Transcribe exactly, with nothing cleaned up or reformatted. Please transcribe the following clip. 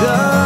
done.